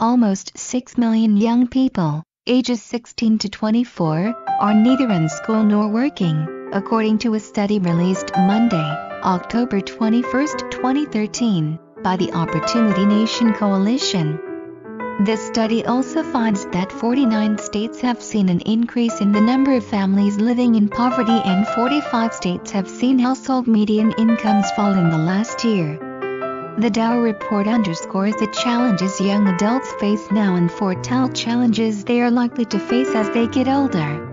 almost 6 million young people, ages 16 to 24, are neither in school nor working, according to a study released Monday, October 21, 2013, by the Opportunity Nation Coalition. This study also finds that 49 states have seen an increase in the number of families living in poverty and 45 states have seen household median incomes fall in the last year. The Dow report underscores the challenges young adults face now and foretell challenges they are likely to face as they get older.